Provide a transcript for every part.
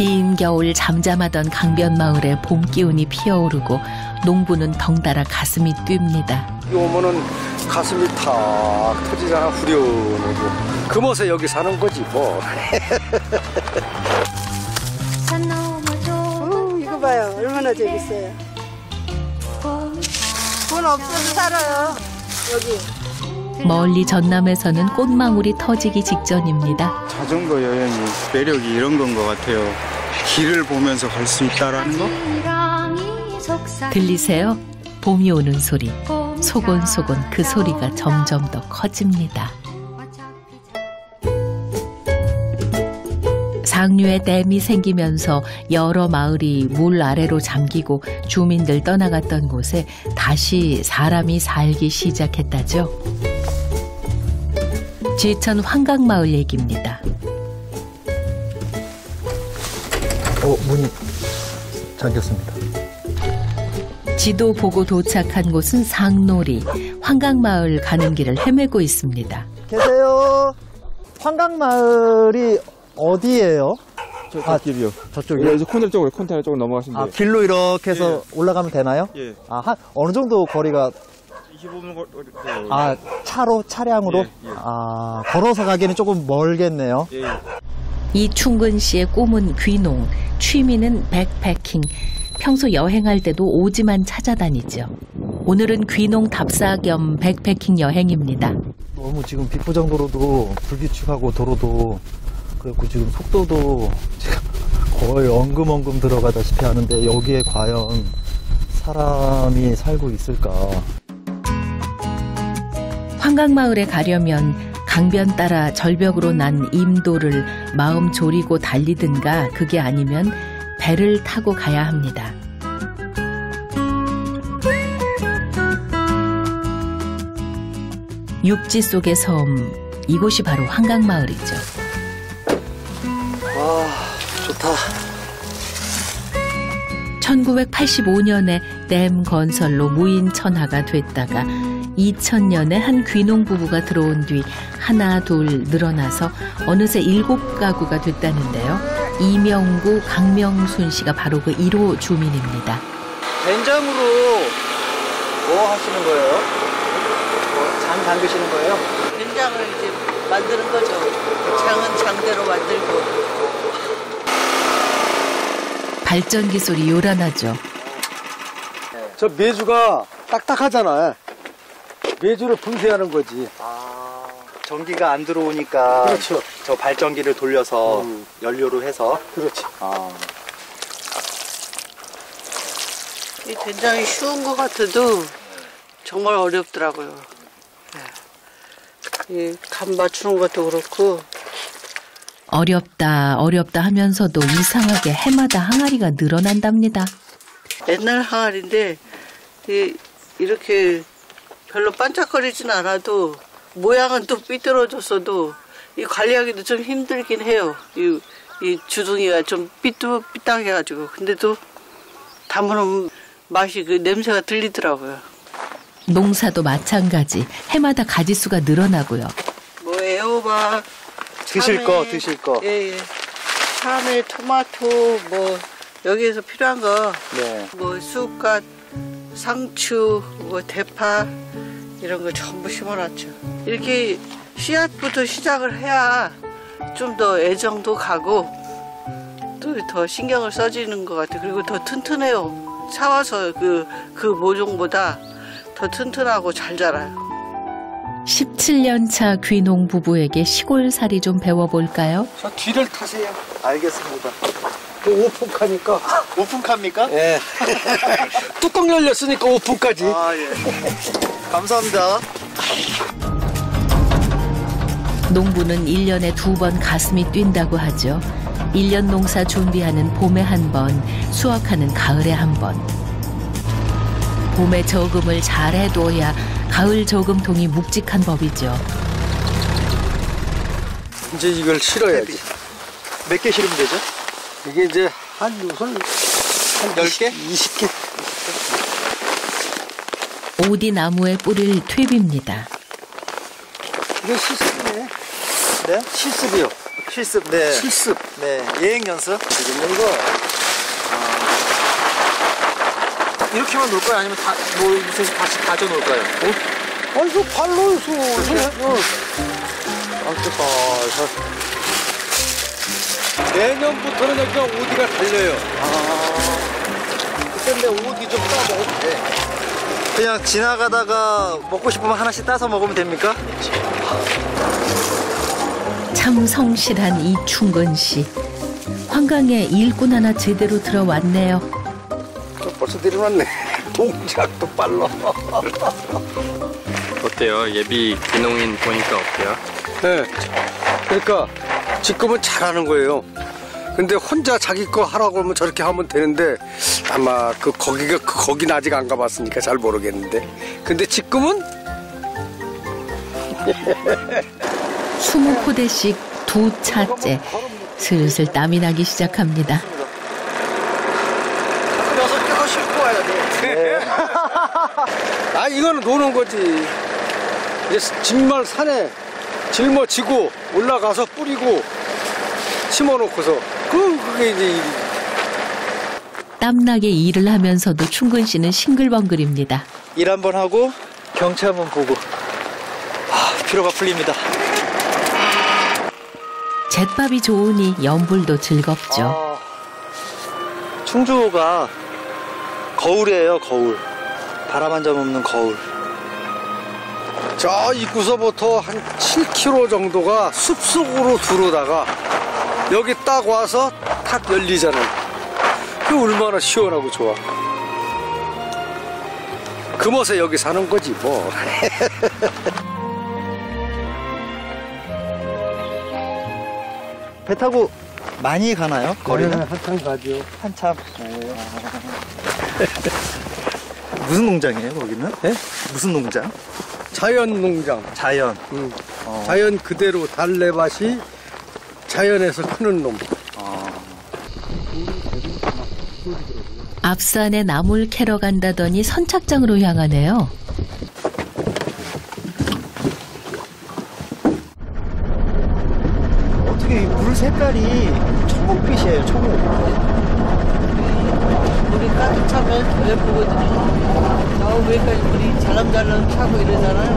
긴 겨울 잠잠하던 강변마을에 봄 기운이 피어오르고 농부는 덩달아 가슴이 뜁니다. 여기 오면은 가슴이 탁 터지잖아, 후련하고. 그 멋에 여기 사는 거지 뭐. 이거 봐요, 얼마나 재밌어요. 돈 없어도 살아요, 여기. 멀리 전남에서는 꽃망울이 터지기 직전입니다. 자전거 여행이 매력이 이런 건 것 같아요. 길을 보면서 갈 수 있다라는 거. 들리세요? 봄이 오는 소리. 소곤소곤 그 소리가 점점 더 커집니다. 상류에 댐이 생기면서 여러 마을이 물 아래로 잠기고 주민들 떠나갔던 곳에 다시 사람이 살기 시작했다죠. 지천 황강마을 얘기입니다. 문이 잠겼습니다. 지도 보고 도착한 곳은 상놀이. 황강마을 가는 길을 헤매고 있습니다. 계세요? 황강마을이 어디예요? 저 갓길이요. 저쪽이요? 여기서 코넬 쪽으로, 코넬 쪽으로 넘어가시면 돼요. 길로 이렇게 해서 올라가면 되나요? 예. 어느 정도 거리가? 25분 거리. 차로, 차량으로? 예. 걸어서 가기에는 조금 멀겠네요. 예. 이충근 씨의 꿈은 귀농, 취미는 백패킹. 평소 여행할 때도 오지만 찾아다니죠. 오늘은 귀농 답사 겸 백패킹 여행입니다. 너무 지금 비포장도로도 불규칙하고 도로도 그렇고 지금 속도도 거의 엉금엉금 들어가다시피 하는데 여기에 과연 사람이 살고 있을까? 황강마을에 가려면 강변 따라 절벽으로 난 임도를 마음 졸이고 달리든가 그게 아니면 배를 타고 가야 합니다. 육지 속의 섬, 이곳이 바로 황강마을이죠. 좋다. 1985년에 댐 건설로 무인천하가 됐다가 2000년에 한 귀농 부부가 들어온 뒤 하나 둘 늘어나서 어느새 7가구가 됐다는데요. 이명구, 강명순 씨가 바로 그 1호 주민입니다. 된장으로 뭐 하시는 거예요? 장 담그시는 거예요? 된장을 이제 만드는 거죠. 장은 장대로 만들고. 발전기 소리 요란하죠. 저 메주가 딱딱하잖아요. 메주를 분쇄하는 거지. 전기가 안 들어오니까. 그렇죠. 저 발전기를 돌려서 연료로 해서. 그렇지. 이 된장이 쉬운 것 같아도 정말 어렵더라고요. 이 간 맞추는 것도 그렇고. 어렵다 하면서도 이상하게 해마다 항아리가 늘어난답니다. 옛날 항아리인데 이렇게 별로 반짝거리진 않아도 모양은 또 삐뚤어졌어도 이 관리하기도 좀 힘들긴 해요. 이 주둥이가 좀 삐뚤삐뚤해가지고. 근데 또 담으면 맛이 그 냄새가 들리더라고요. 농사도 마찬가지. 해마다 가지수가 늘어나고요. 뭐 애호박. 드실 거. 예. 참외, 토마토, 뭐, 여기에서 필요한 거. 네. 뭐, 쑥갓, 상추, 뭐, 대파, 이런 거 전부 심어놨죠. 이렇게 씨앗부터 시작을 해야 좀 더 애정도 가고, 또 더 신경을 써지는 것 같아요. 그리고 더 튼튼해요. 사와서 그 모종보다 더 튼튼하고 잘 자라요. 17년 차 귀농 부부에게 시골살이 좀 배워볼까요? 저 뒤를 타세요. 알겠습니다. 오픈카니까. 오픈카입니까? 예. 뚜껑 열렸으니까 오픈까지. 예. 감사합니다. 농부는 1년에 2번 가슴이 뛴다고 하죠. 1년 농사 준비하는 봄에 한 번, 수확하는 가을에 한 번. 봄에 저금을 잘 해둬야 가을 저금통이 묵직한 법이죠. 이제 이걸 실어야지. 몇 개 실으면 되죠? 이게 이제 한 10개? 20개. 오디 나무에 뿌릴 퇴비입니다. 이게 실습이네. 네? 실습이요. 실습. 네. 실습. 네. 예행 연습. 지금 이거 이렇게만 놓을 거예요? 아니면 다 뭐 이렇게 다시 다져 놓을까요? 어? 아니 저 발로 해서. 아 됐다. 내년부터는 여기가 오디가 달려요. 아. 그때 내 오디 좀 따 먹어도 돼. 그냥 지나가다가 먹고 싶으면 하나씩 따서 먹으면 됩니까? 참 성실한 이충건 씨. 황강에 일꾼 하나 제대로 들어왔네요. 벌써 들어왔네. 동작도 빨라. 어때요? 예비 기농인 보니까 어때요? 네. 그러니까 지금은 잘하는 거예요. 근데 혼자 자기 거 하라고 하면 저렇게 하면 되는데 아마 거기는 아직 안 가봤으니까 잘 모르겠는데. 근데 지금은 20포대씩 2차째 슬슬 땀이 나기 시작합니다. 네. 아 이거는 노는 거지. 이제 진말 산에 짊어지고 올라가서 뿌리고 심어놓고서 그게 이제 일이. 땀나게 일을 하면서도 충근 씨는 싱글벙글입니다. 일 한번 하고 경치 한번 보고 피로가 풀립니다. 잿밥이 좋으니 연불도 즐겁죠. 충주호가 거울이에요, 거울. 바람 한 점 없는 거울. 저 입구서부터 한 7km 정도가 숲속으로 들어오다가 여기 딱 와서 탁 열리잖아요. 그 얼마나 시원하고 좋아. 그 멋에 여기 사는 거지 뭐. 배 타고 많이 가나요? 거리는? 네, 한참 가죠. 한참? 네. 무슨 농장이에요 거기는? 네? 무슨 농장? 자연 농장. 자연? 응. 자연 그대로 달래밭이 자연에서 크는 놈. 앞산에 나물 캐러 간다더니 선착장으로 향하네요. 어떻게 물 색깔이 청옥빛이에요, 청옥. 물이 가득 차면 더 예쁘거든요. 저 위에까지 물이 잘람잘람 차고 이러잖아요.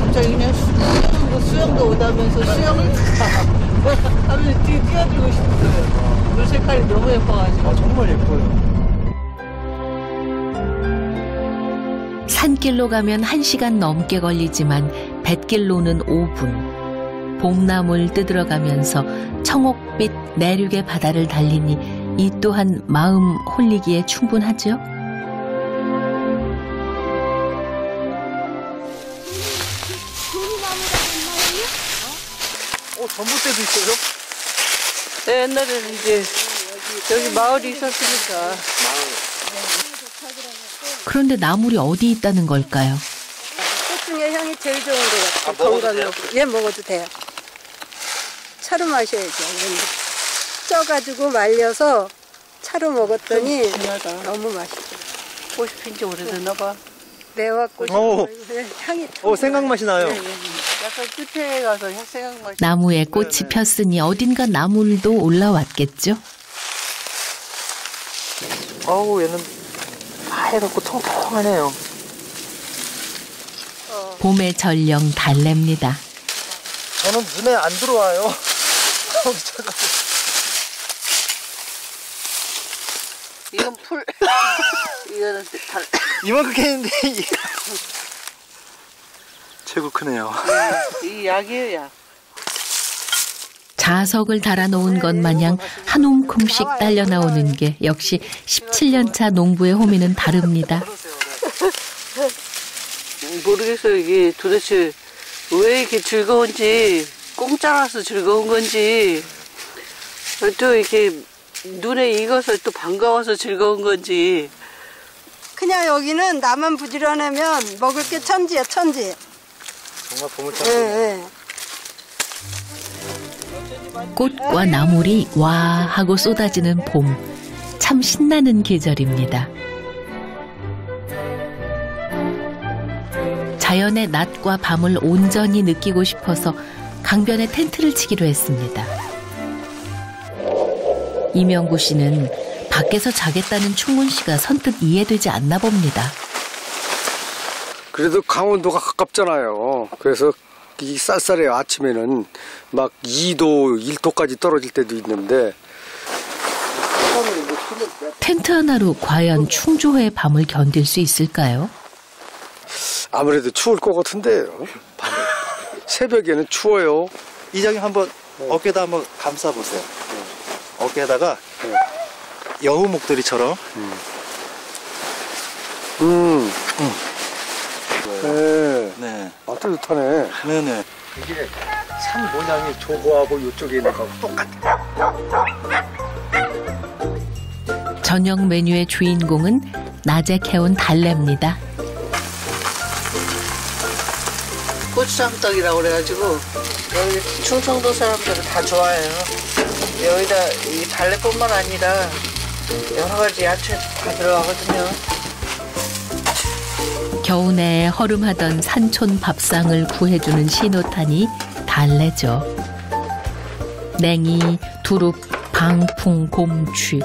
갑자기 그냥 수영도 오다면서 수영을 하루 이틀 뛰어들고 싶어요. 물 색깔이 너무 예뻐가지고. 아, 정말 예뻐요. 산길로 가면 1시간 넘게 걸리지만 뱃길로는 5분. 봄나물 뜯으러 가면서 청옥빛 내륙의 바다를 달리니 이 또한 마음 홀리기에 충분하죠? 전봇대도 있어요? 네, 옛날에는 이제 여기 마을이 있었으니까. 그런데 나물이 어디 있다는 걸까요? 꽃 중에 향이 제일 좋은 거 같아요. 아, 먹어도 돼요? 예, 먹어도 돼요. 차로 마셔야죠. 쪄가지고 말려서 차로 먹었더니 너무 맛있어. 꽃이 핀지 오래됐나 봐. 매화꽃이 향이. 오, 생각맛이 나요. 네, 네. 약간 끝에 가서 생각맛이. 나무에 꽃이 폈으니 어딘가 나물도 올라왔겠죠? 어우, 얘는 하얘갖고 통통하네요. 봄의 전령 달래입니다. 저는 눈에 안 들어와요. 이건 풀. 이거는 달. 이만큼 캐는데 최고 크네요. 이 약이에요, 약. 자석을 달아놓은 것 마냥 한 움큼씩 딸려 나오는 게 역시 17년 차 농부의 호미는 다릅니다. 모르겠어요. 이게 도대체 왜 이렇게 즐거운지, 공짜라서 즐거운 건지, 또 이렇게 눈에 익어서 또 반가워서 즐거운 건지. 그냥 여기는 나만 부지런하면 먹을 게 천지야, 천지. 정말 보물찾기. 예, 예. 꽃과 나물이 와 하고 쏟아지는 봄. 참 신나는 계절입니다. 자연의 낮과 밤을 온전히 느끼고 싶어서 강변에 텐트를 치기로 했습니다. 이명구 씨는 밖에서 자겠다는 충문 씨가 선뜻 이해되지 않나 봅니다. 그래도 강원도가 가깝잖아요. 그래서 이 쌀쌀해요. 아침에는 막 2도, 1도까지 떨어질 때도 있는데. 텐트 하나로 과연 충주호의 밤을 견딜 수 있을까요? 아무래도 추울 것 같은데요. 새벽에는 추워요. 이장님 한번 어깨에다 한번 감싸보세요. 어깨에다가 여우 목도리처럼. 네. 네. 아, 따뜻하네. 네네. 이게 산 모양이 저거하고 이쪽에 있는 거하고 똑같아. 저녁 메뉴의 주인공은 낮에 캐온 달래입니다. 고추장떡이라고 그래가지고 여기 충청도 사람들은 다 좋아해요. 여기다 이 달래뿐만 아니라 여러 가지 야채 다 들어가거든요. 겨우 내에 허름하던 산촌 밥상을 구해주는 신호탄이 달래죠. 냉이, 두릅, 방풍, 곰취,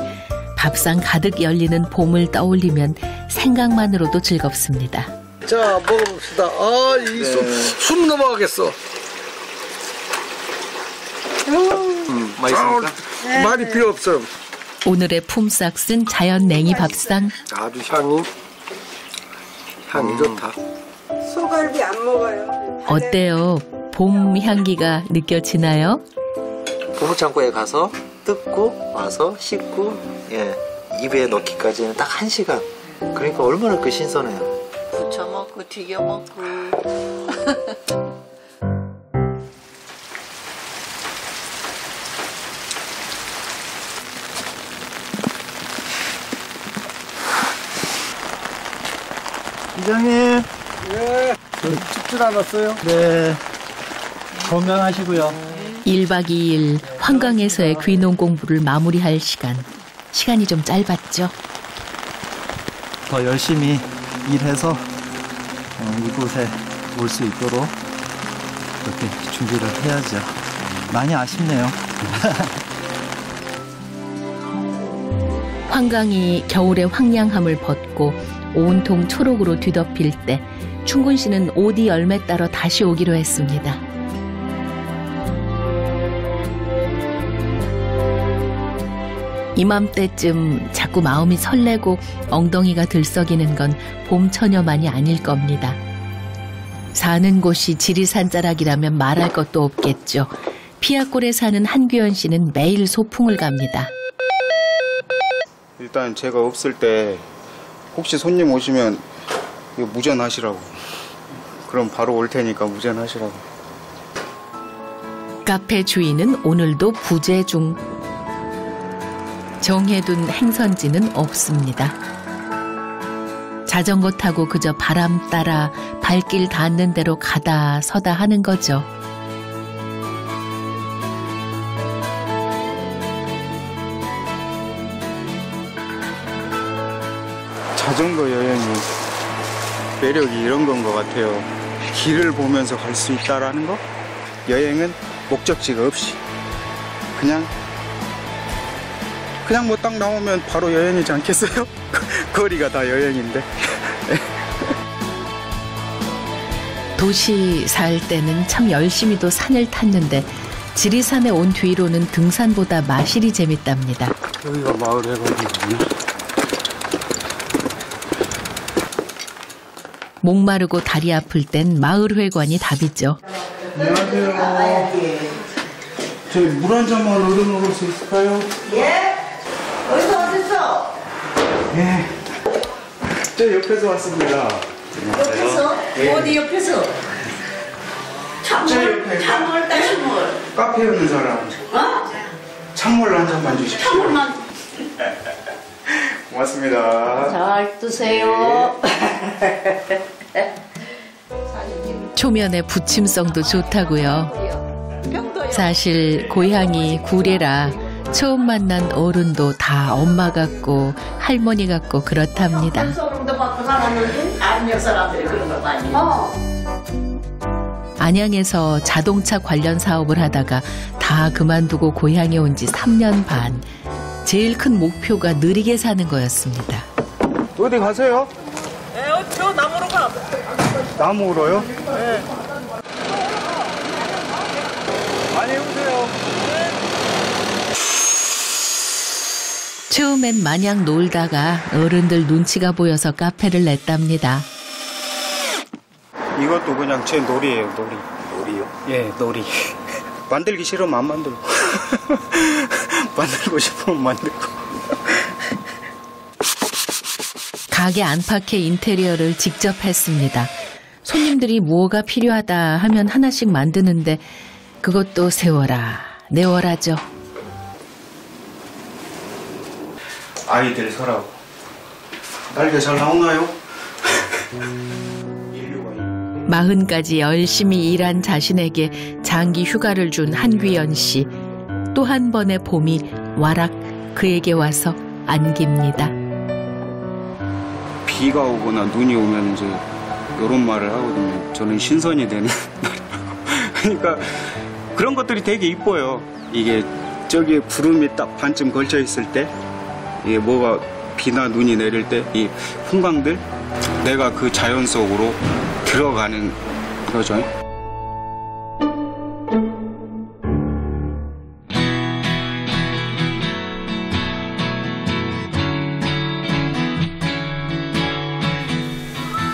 밥상 가득 열리는 봄을 떠올리면 생각만으로도 즐겁습니다. 자, 먹어봅시다. 아, 이 숨 넘어가겠어. 맛있습니까? 아, 말이 필요 없어요. 오늘의 품삯 쓴 자연 냉이 밥상. 아주 향이. 향이 좋다. 소갈비 안 먹어요. 어때요? 봄 향기가 느껴지나요? 보물창고에 가서 뜯고 와서 씻고 입에 넣기까지는 딱 1시간. 그러니까 얼마나 그 신선해요. 부쳐 먹고 튀겨 먹고. 이장님. 네. 춥진 않았어요? 네. 건강하시고요. 1박 2일 황강에서의 귀농 공부를 마무리할 시간. 시간이 좀 짧았죠. 더 열심히 일해서 이곳에 올 수 있도록 이렇게 준비를 해야죠. 많이 아쉽네요. 황강이 겨울의 황량함을 벗고 온통 초록으로 뒤덮일 때 충군 씨는 오디 열매 따러 다시 오기로 했습니다. 이맘때쯤 자꾸 마음이 설레고 엉덩이가 들썩이는 건 봄처녀만이 아닐 겁니다. 사는 곳이 지리산자락이라면 말할 것도 없겠죠. 피아골에 사는 한규현 씨는 매일 소풍을 갑니다. 일단 제가 없을 때 혹시 손님 오시면 이거 무전하시라고. 그럼 바로 올 테니까 무전하시라고. 카페 주인은 오늘도 부재 중. 정해둔 행선지는 없습니다. 자전거 타고 그저 바람 따라 발길 닿는 대로 가다 서다 하는 거죠. 자전거 여행이 매력이 이런 건 것 같아요. 길을 보면서 갈 수 있다라는 거. 여행은 목적지가 없이 그냥 뭐 딱 나오면 바로 여행이지 않겠어요? 거리가 다 여행인데. 도시 살 때는 참 열심히도 산을 탔는데 지리산에 온 뒤로는 등산보다 마실이 재밌답니다. 여기가 마을 해군이군요. 목마르고 다리 아플 땐 마을회관이 답이죠. 안녕하세요. 저희 물 한 잔만 얼른 먹을 수 있을까요? 예. 어디서 왔었어? 예. 저 옆에서 왔습니다. 옆에서? 예. 어디 옆에서? 찬물 따 찬물. 카페에 오는 사람. 어? 찬물 한 잔만 주십시오. 찬물만. 고맙습니다. 잘 드세요. 네. 초면의 부침성도 좋다고요. 사실 고향이 구례라 처음 만난 어른도 다 엄마 같고 할머니 같고 그렇답니다. 안양에서 자동차 관련 사업을 하다가 다 그만두고 고향에 온 지 3년 반. 제일 큰 목표가 느리게 사는 거였습니다. 어디 가세요? 네, 저 남으로 가. 남으로요? 네. 많이 오세요. 네. 처음엔 마냥 놀다가 어른들 눈치가 보여서 카페를 냈답니다. 이것도 그냥 제 놀이에요, 놀이. 놀이요? 예, 놀이. 만들기 싫으면 안 만들고. 만들고 싶으면 만들고. 가게 안팎의 인테리어를 직접 했습니다. 손님들이 뭐가 필요하다 하면 하나씩 만드는데 그것도 세워라, 내워라죠. 아이들 서랍. 날개 잘 나오나요? 40까지 열심히 일한 자신에게 장기 휴가를 준 한귀연 씨. 또 한 번의 봄이 와락 그에게 와서 안깁니다. 비가 오거나 눈이 오면 이제 이런 말을 하거든요. 저는 신선이 되는 날이라고. 그러니까 그런 것들이 되게 이뻐요. 이게 저기에 구름이 딱 반쯤 걸쳐 있을 때, 이게 뭐가 비나 눈이 내릴 때 이 풍광들, 내가 그 자연 속으로 들어가는 거죠.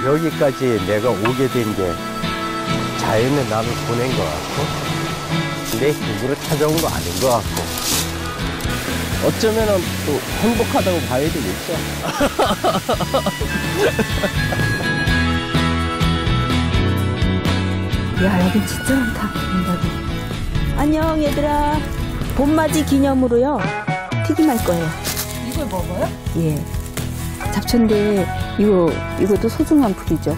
여기까지 내가 오게 된 게 자연은 나를 보낸 것 같고 내 기분을 찾아온 거 아닌 것 같고 어쩌면은 또 행복하다고 봐야 되겠죠. 야, 여긴 진짜 많다. 안녕, 얘들아. 봄맞이 기념으로요. 튀김 할 거예요. 이걸 먹어요? 예. 잡채인데 이것도 소중한 풀이죠.